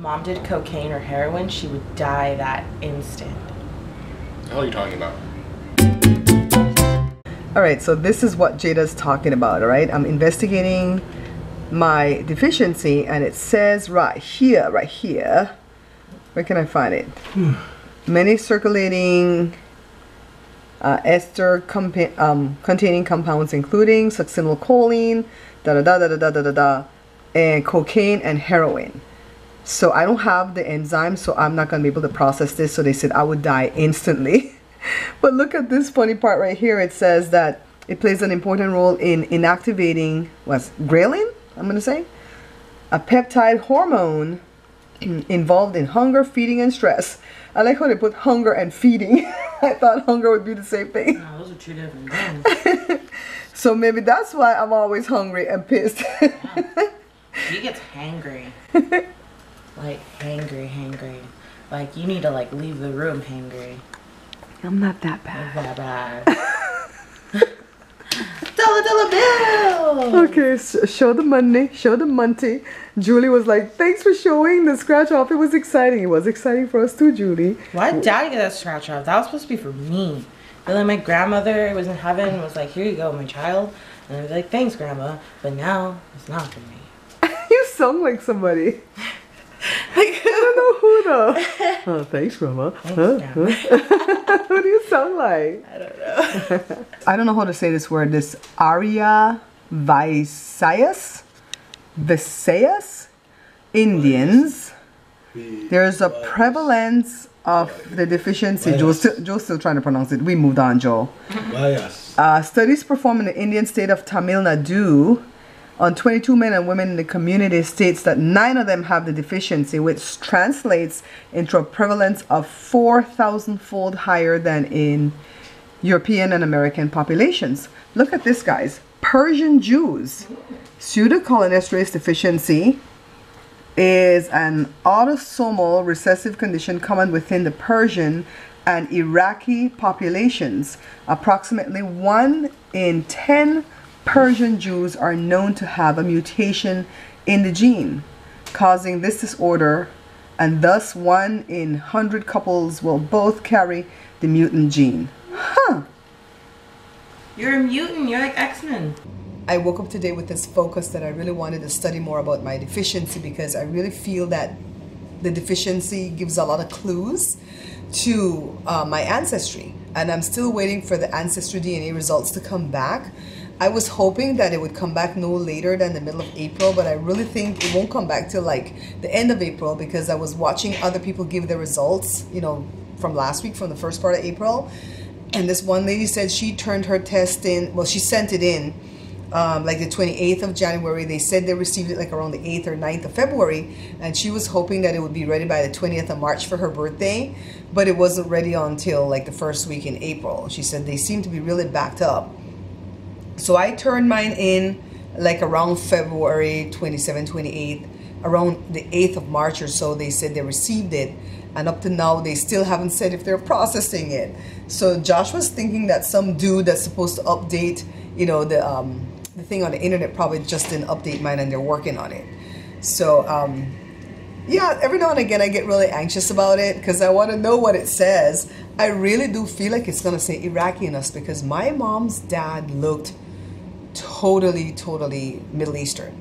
Mom did cocaine or heroin, she would die that instant. What the hell are you talking about? Alright, so this is what Jada's talking about, alright? I'm investigating my deficiency and it says right here. Where can I find it? Many circulating ester containing compounds including succinylcholine, and cocaine and heroin. So I don't have the enzyme, so I'm not going to be able to process this. So they said I would die instantly. But look at this funny part right here. It says that it plays an important role in inactivating, what's ghrelin, I'm going to say, a peptide hormone involved in hunger, feeding, and stress. I like how they put hunger and feeding. I thought hunger would be the same thing. No, those are two different things. So maybe that's why I'm always hungry and pissed. Yeah. He gets hangry. Like hangry. Like you need to like leave the room hangry. I'm not that bad. Not that bad. dollar bill. Okay, so show the money. Show the money. Julie was like, "Thanks for showing the scratch off. It was exciting. It was exciting for us too, Julie." Why did Daddy get that scratch off? That was supposed to be for me. But then my grandmother was in heaven and was like, "Here you go, my child." And I was like, "Thanks, Grandma," but now it's not for me. You sound like somebody. Like, I don't know who though. Oh, thanks, Grandma. Thanks, Grandma. What do you sound like? I don't know. I don't know how to say this word. This Arya Visayas Indians. There's a prevalence of the deficiency. Joe's still trying to pronounce it. We moved on, Joe. Studies performed in the Indian state of Tamil Nadu on 22 men and women in the community states that 9 of them have the deficiency, which translates into a prevalence of 4,000-fold higher than in European and American populations. Look at this, guys. Persian Jews. Pseudocholinesterase deficiency is an autosomal recessive condition common within the Persian and Iraqi populations. Approximately 1 in 10 Persian Jews are known to have a mutation in the gene causing this disorder, and thus 1 in 100 couples will both carry the mutant gene. Huh. You're a mutant, you're like X-Men. I woke up today with this focus that I really wanted to study more about my deficiency because I really feel that the deficiency gives a lot of clues to my ancestry, and I'm still waiting for the ancestry DNA results to come back. I was hoping that it would come back no later than the middle of April, but I really think it won't come back till like the end of April because I was watching other people give the results, you know, from last week, from the first part of April. And this one lady said she turned her test in, well, she sent it in like the 28th of January. They said they received it like around the 8th or 9th of February. And she was hoping that it would be ready by the 20th of March for her birthday, but it wasn't ready until like the first week in April. She said they seemed to be really backed up. So I turned mine in like around February 27, 28th, around the 8th of March or so. They said they received it, and up to now they still haven't said if they're processing it. So Josh was thinking that some dude that's supposed to update, you know, the thing on the internet probably just didn't update mine, and they're working on it. So yeah, every now and again I get really anxious about it because I want to know what it says. I really do feel like it's gonna say Iraqi in us because my mom's dad looked totally Middle Eastern,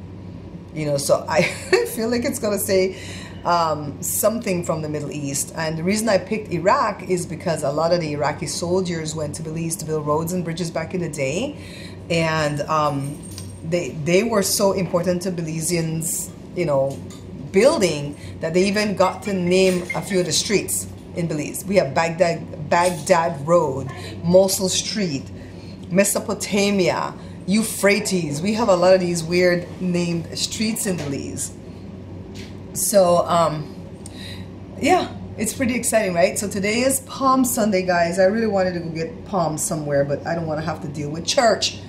you know, so I feel like it's gonna say something from the Middle East. And the reason I picked Iraq is because a lot of the Iraqi soldiers went to Belize to build roads and bridges back in the day, and they were so important to Belizeans, you know, building, that they even got to name a few of the streets in Belize. We have Baghdad Road, Mosul Street, Mesopotamia, Euphrates. We have a lot of these weird named streets in Belize. So yeah, it's pretty exciting, right? So today is Palm Sunday, guys. I really wanted to go get palms somewhere, but I don't want to have to deal with church.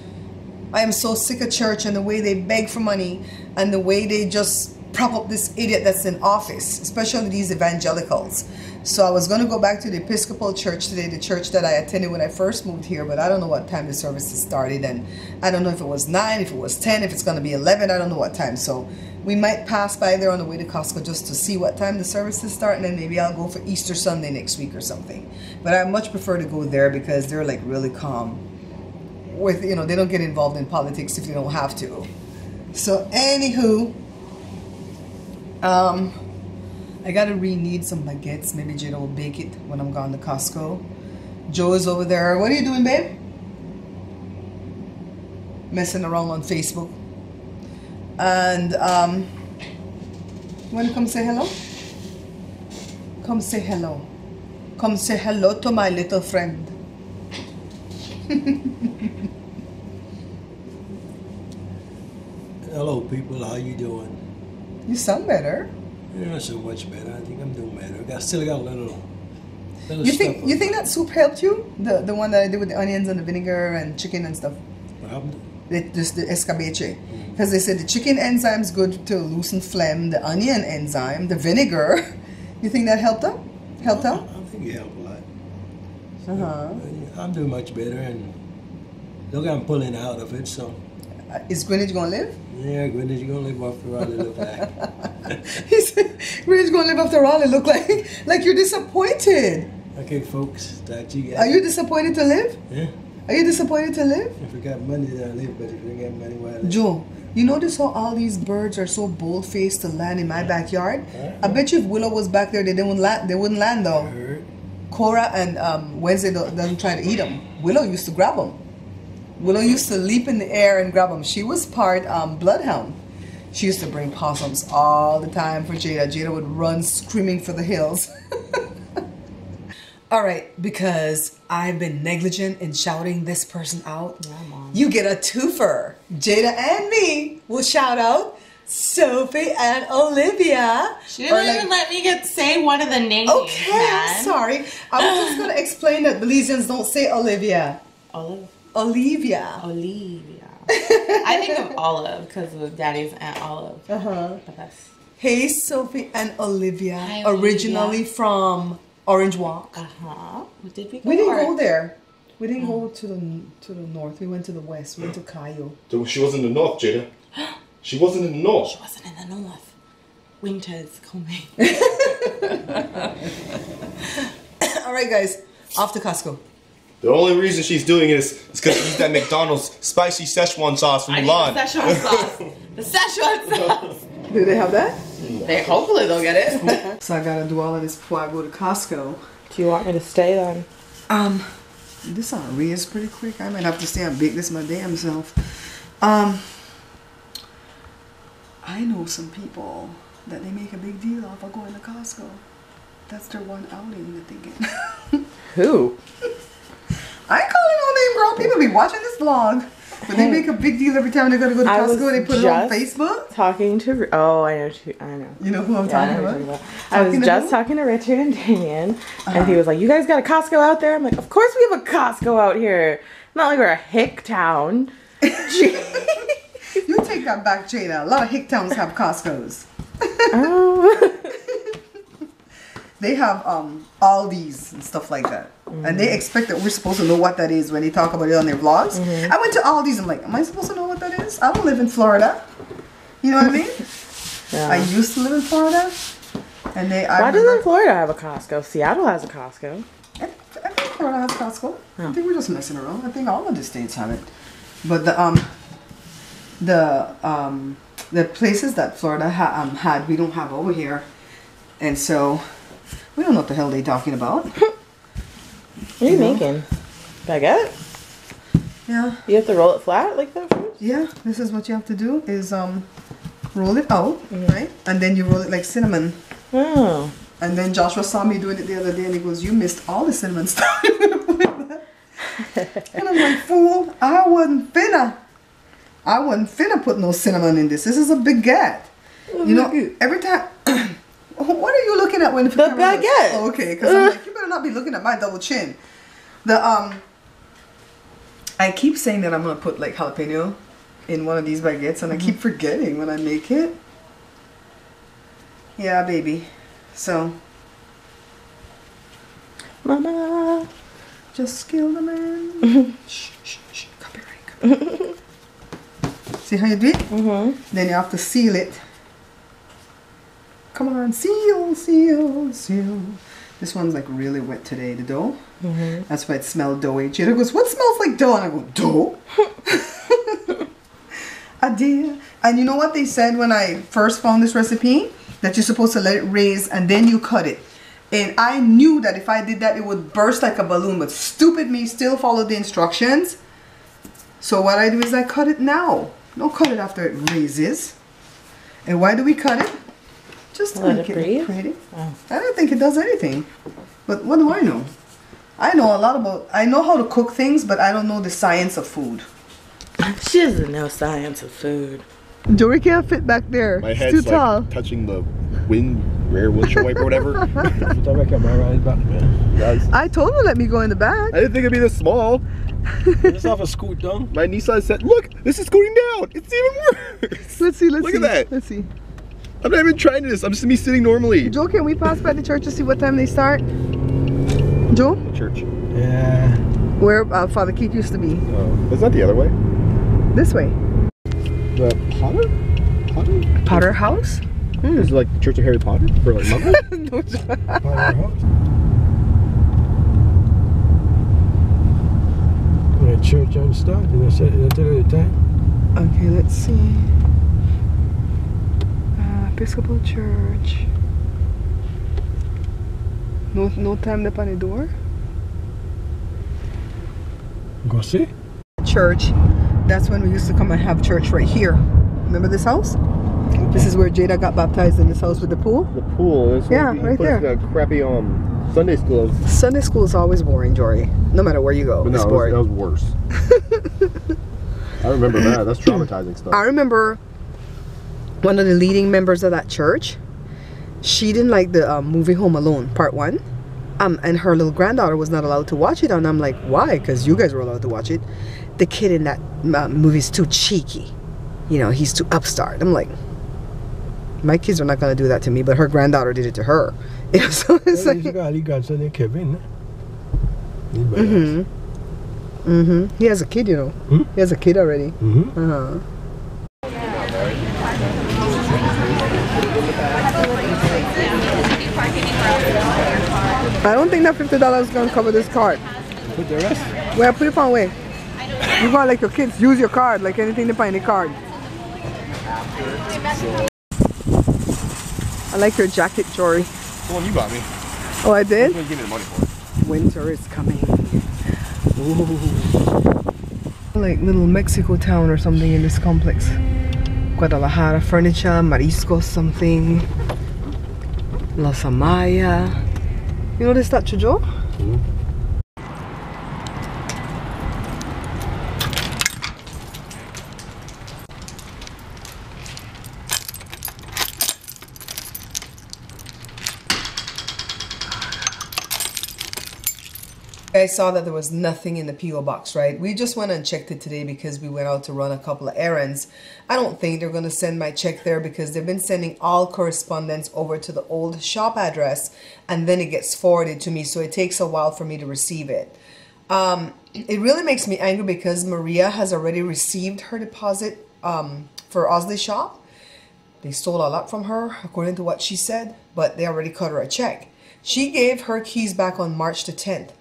I am so sick of church and the way they beg for money and the way they just prop up this idiot that's in office, especially these evangelicals. So I was going to go back to the Episcopal Church today, the church that I attended when I first moved here, but I don't know what time the services started, and I don't know if it was 9, if it was 10, if it's going to be 11, I don't know what time. So we might pass by there on the way to Costco just to see what time the services start, and then maybe I'll go for Easter Sunday next week or something. But I much prefer to go there because they're like really calm with, you know, they don't get involved in politics if they don't have to. So anywho, I gotta re-knead some baguettes. Maybe Jada will bake it when I'm gone to Costco. Joe is over there. What are you doing, babe? Messing around on Facebook. And you wanna come say hello? Come say hello. Come say hello to my little friend. Hello people, how you doing? You sound better. You're not so much better. I think I'm doing better. I still got a little You think that soup helped you? The one that I did with the onions and the vinegar and chicken and stuff? What happened? The escabeche. Because they said the chicken enzyme is good to loosen phlegm, the onion enzyme, the vinegar. You think that helped out? I think it helped a lot. So I'm doing much better, and look, I'm pulling out of it, so. Is Greenwich going to live? Yeah, Greenwich going to live after all it look like. He said, Greenwich going to live after all it look like. Like you're disappointed. Okay, folks, that you guys. Are you disappointed to live? Yeah. Are you disappointed to live? If we got money, then I live, but if we got money, why I live? Joe, you notice how all these birds are so bold-faced to land in my backyard? I bet you if Willow was back there, they wouldn't land though. I heard. Cora and Wednesday doesn't try to eat them. Willow used to grab them. Willow used to leap in the air and grab them. She was part bloodhound. She used to bring possums all the time for Jada. Jada would run screaming for the hills. All right, because I've been negligent in shouting this person out, you get a twofer. Jada and me will shout out Sophie and Olivia. She didn't even let me say one of the names. Okay, man. I'm sorry. I was just going to explain that Belizeans don't say Olivia. Olive. Olivia. Olivia. I think of Olive because of Daddy's Aunt Olive. But that's... Hey, Sophie and Olivia. Hi, Olivia. Originally from Orange Walk. Did we go? We didn't go there. We didn't go to the north. We went to the west. We went to Cayo. So she was in the north, Jada. She wasn't in the north. She wasn't in the north. Winter's coming. All right, guys. Off to Costco. The only reason she's doing it is because she used that McDonald's spicy Szechuan sauce from Milan. The Szechuan sauce. The Szechuan sauce. Do they have that? They hopefully they'll get it. So I gotta do all of this before I go to Costco. Do you want me to stay then? This already is pretty quick. I might have to stay and bake this my damn self. I know some people that they make a big deal off of going to Costco. That's their one outing that they get. Who? I ain't calling no name, girl. People be watching this vlog. But they make a big deal every time they gotta go to Costco. They put it on Facebook. I know. You know who I'm talking about? I was just talking to Richard and Damien, and he was like, "You guys got a Costco out there?" I'm like, "Of course we have a Costco out here. Not like we're a hick town." You take that back, Jada. A lot of hick towns have Costcos. They have Aldi's and stuff like that. And they expect that we're supposed to know what that is when they talk about it on their vlogs. I went to Aldi's and I'm like, am I supposed to know what that is? I don't live in Florida. You know what I mean? Yeah. I used to live in Florida. And they, Why doesn't Florida have a Costco? Seattle has a Costco. I think Florida has Costco. Oh. I think we're just messing around. I think all of the states have it. But the places that Florida had, we don't have over here. And so, we don't know what the hell they're talking about. What are you making? Baguette? Yeah. You have to roll it flat like that first? Yeah, this is what you have to do is roll it out, right? And then you roll it like cinnamon. Oh. And then Joshua saw me doing it the other day and he goes, "You missed all the cinnamon stuff." And I'm like, fool, I wasn't finna put no cinnamon in this. This is a baguette. Oh, you know, every time... What are you looking at when the baguette? Oh, okay, because I'm like, you better not be looking at my double chin. The I keep saying that I'm gonna put like jalapeno in one of these baguettes, and I keep forgetting when I make it. Yeah, baby. So, Mama, just kill the man. Shh, shh, shh. Copyright. See how you do it? Mm-hmm. Then you have to seal it. Come on, seal, seal, seal. This one's like really wet today, the dough. Mm-hmm. That's why it smells doughy. Jada goes, "What smells like dough?" And I go, "Dough?" I did. And you know what they said when I first found this recipe? That you're supposed to let it raise and then you cut it. And I knew that if I did that, it would burst like a balloon. But stupid me still followed the instructions. So what I do is I cut it now. Don't cut it after it raises. And why do we cut it? Just to make it pretty. Oh. I don't think it does anything. But what do I know? I know a lot about, I know how to cook things, but I don't know the science of food. She doesn't know science of food. Jory can't fit back there. My head's too like tall. Touching the wind, rear windshield wiper or whatever. I told him let me go in the back. I didn't think it'd be this small. It's off a scoot down. My Nissan said, "Look, this is scooting down. It's even worse." Let's see. Let's look see. At that. Let's see. I'm not even trying this. I'm just me sitting normally. Joe, can we pass by the church to see what time they start? Joe? The church. Yeah. Where Father Keith used to be. Oh, is that the other way? This way. The Potter House? Hmm. Is it like the Church of Harry Potter? Or like Muggle? No, Potter House? When the church unstopped, and I said it at the time. Okay, let's see. Episcopal Church. No time up on the door? Go see? Church. That's when we used to come and have church right here. Remember this house? Okay. This is where Jada got baptized in this house with the pool. The pool. It's yeah, right there. It's crappy Sunday school. Sunday school is always boring, Jory. No matter where you go, but it's boring. That was worse. I remember that. That's traumatizing stuff. I remember one of the leading members of that church. She didn't like the movie Home Alone Part 1. And her little granddaughter was not allowed to watch it. And I'm like, why? Because you guys were allowed to watch it. The kid in that movie's too cheeky. You know, he's too upstart. I'm like, my kids are not going to do that to me. But her granddaughter did it to her. You know, so it's like... Mm-hmm. Mm-hmm. He has a kid, you know. Hmm? He has a kid already. Mm-hmm. Uh-huh. I don't think that $50 is going to cover this card. Put the rest? Well, put it on way. You got like your kids, use your card, like anything they find in the card. I like your jacket, Jory. The one you bought me. Oh, I did? You gave me the money for it. Winter is coming. Ooh. Like little Mexico town or something in this complex. Guadalajara furniture, mariscos something. La Samaya. You know the statue, Joe? Mm-hmm. I saw that there was nothing in the P.O. box, right? We just went and checked it today because we went out to run a couple of errands. I don't think they're going to send my check there because they've been sending all correspondence over to the old shop address. And then it gets forwarded to me, so it takes a while for me to receive it. It really makes me angry because Maria has already received her deposit for Osley shop. They stole a lot from her, according to what she said, but they already cut her a check. She gave her keys back on March the 10th.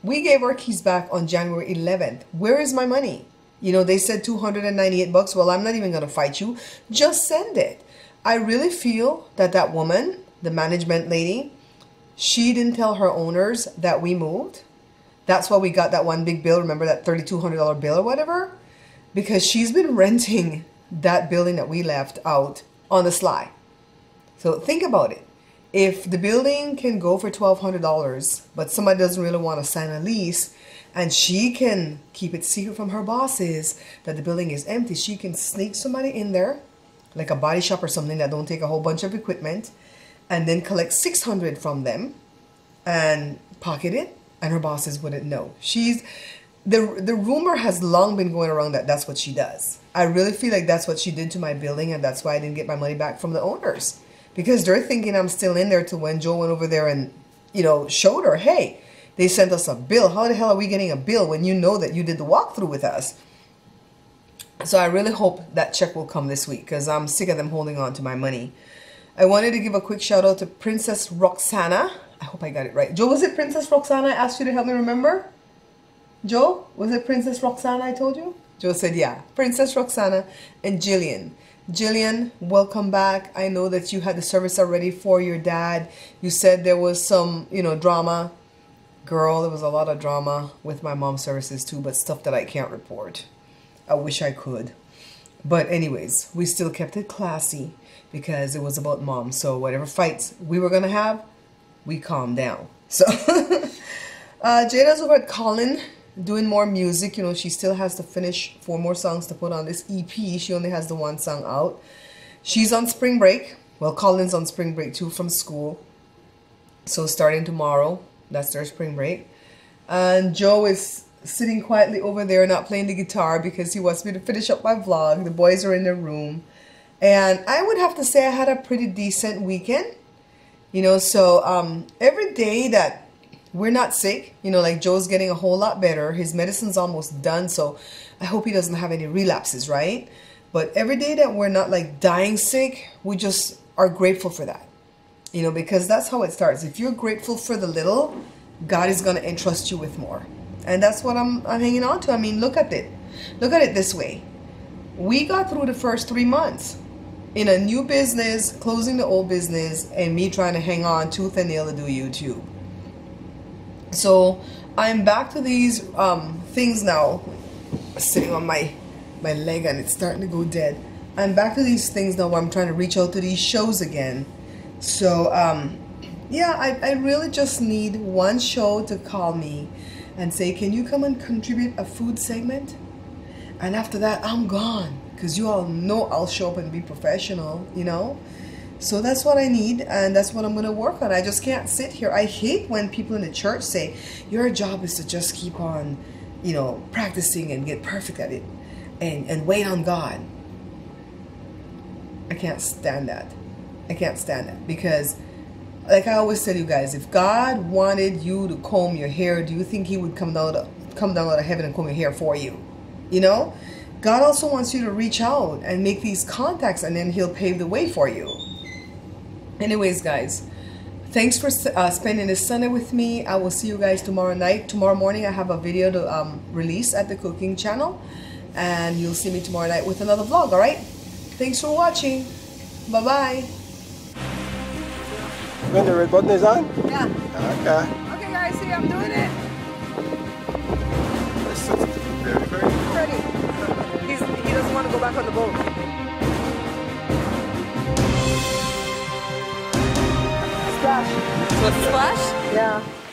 We gave our keys back on January 11th. Where is my money? You know, they said $298. Well, I'm not even going to fight you. Just send it. I really feel that that woman, the management lady, she didn't tell her owners that we moved. That's why we got that one big bill. Remember that $3,200 bill or whatever? Because she's been renting that building that we left out on the sly. So think about it. If the building can go for $1,200, but somebody doesn't really want to sign a lease, and she can keep it secret from her bosses that the building is empty, she can sneak somebody in there, like a body shop or something that don't take a whole bunch of equipment, and then collect $600 from them and pocket it, and her bosses wouldn't know. The rumor has long been going around that that's what she does. I really feel like that's what she did to my building, and that's why I didn't get my money back from the owners. because they're thinking I'm still in there till when Joe went over there and, you know, showed her, hey, they sent us a bill. How the hell are we getting a bill when you know that you did the walkthrough with us? So I really hope that check will come this week because I'm sick of them holding on to my money. I wanted to give a quick shout out to Princess Roxana. I hope I got it right. Joe, was it Princess Roxana I asked you to help me remember? Joe, was it Princess Roxana I told you? Joe said, yeah, Princess Roxana and Jillian. Jillian, welcome back. I know that you had the service already for your dad. You said there was some, you know, drama. Girl, there was a lot of drama with my mom's services too, but stuff that I can't report. I wish I could. But anyways, we still kept it classy because it was about mom. So whatever fights we were going to have, we calmed down. So Jada's over at Colin doing more music. You know, she still has to finish 4 more songs to put on this EP. She only has the 1 song out. She's on spring break. Well, Colin's on spring break too from school. So starting tomorrow, that's their spring break. And Joe is sitting quietly over there not playing the guitar because he wants me to finish up my vlog. The boys are in their room. And I would have to say I had a pretty decent weekend. You know, so every day that we're not sick, you know, like Joe's getting a whole lot better. His medicine's almost done, so I hope he doesn't have any relapses, right? But every day that we're not like dying sick, we just are grateful for that. You know, because that's how it starts. If you're grateful for the little, God is going to entrust you with more. And that's what I'm hanging on to. I mean, look at it. Look at it this way. We got through the first 3 months in a new business, closing the old business, and me trying to hang on tooth and nail to do YouTube. So I'm back to these things now. I'm sitting on my leg and it's starting to go dead. I'm back to these things now where I'm trying to reach out to these shows again. So, yeah, I really just need 1 show to call me and say, can you come and contribute a food segment? And after that, I'm gone. Because you all know I'll show up and be professional, you know? So that's what I need, and that's what I'm going to work on. I just can't sit here. I hate when people in the church say, your job is to just keep on, you know, practicing and get perfect at it and wait on God. I can't stand that. I can't stand that because, like I always tell you guys, if God wanted you to comb your hair, do you think he would come down out of heaven and comb your hair for you? You know? God also wants you to reach out and make these contacts, and then he'll pave the way for you. Anyways, guys, thanks for spending this Sunday with me. I will see you guys tomorrow night. Tomorrow morning, I have a video to release at the Cooking Channel, and you'll see me tomorrow night with another vlog, all right? Thanks for watching. Bye-bye. When the red button is on? Yeah. Okay. Okay, guys, see, I'm doing it. This is very, very pretty. He doesn't want to go back on the boat. Splash. Splash? Yeah.